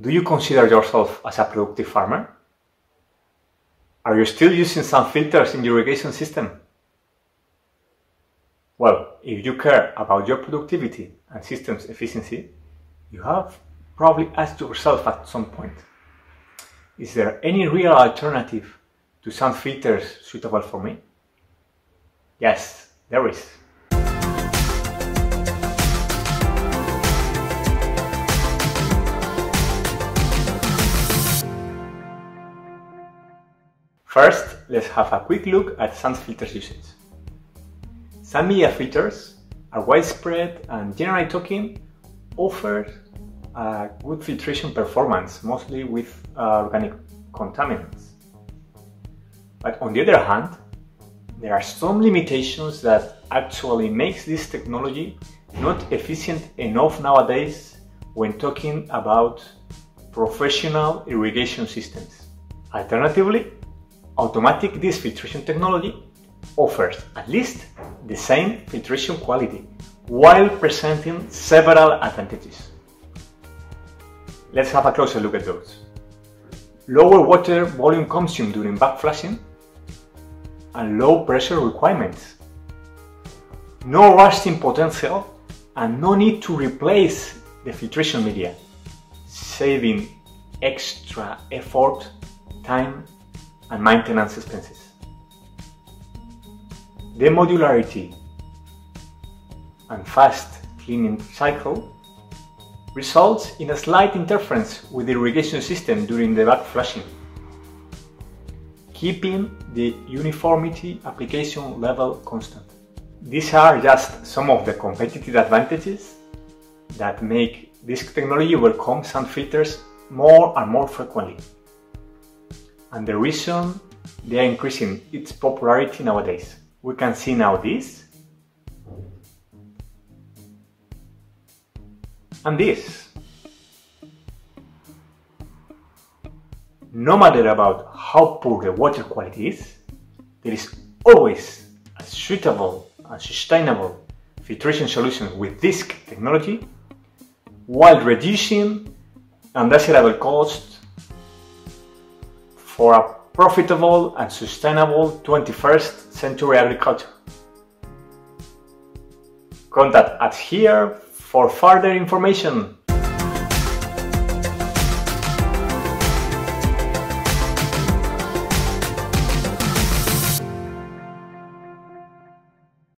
Do you consider yourself as a productive farmer? Are you still using some filters in your irrigation system? Well, if you care about your productivity and systems efficiency, you have probably asked yourself at some point, is there any real alternative to some filters suitable for me? Yes, there is. First, let's have a quick look at sand filters usage. Sand media filters are widespread and, generally talking, offer a good filtration performance, mostly with organic contaminants. But on the other hand, there are some limitations that actually makes this technology not efficient enough nowadays when talking about professional irrigation systems. Alternatively, automatic disc filtration technology offers at least the same filtration quality while presenting several advantages. Let's have a closer look at those. Lower water volume consumed during backflushing and low pressure requirements. No rusting potential and no need to replace the filtration media, saving extra effort, time and maintenance expenses. The modularity and fast cleaning cycle results in a slight interference with the irrigation system during the backflushing, keeping the uniformity application level constant. These are just some of the competitive advantages that make this technology welcome sand filters more and more frequently, and the reason they are increasing its popularity nowadays. We can see now this and this. No matter about how poor the water quality is, there is always a suitable and sustainable filtration solution with this technology while reducing undesirable costs for a profitable and sustainable 21st century agriculture. Contact us here for further information.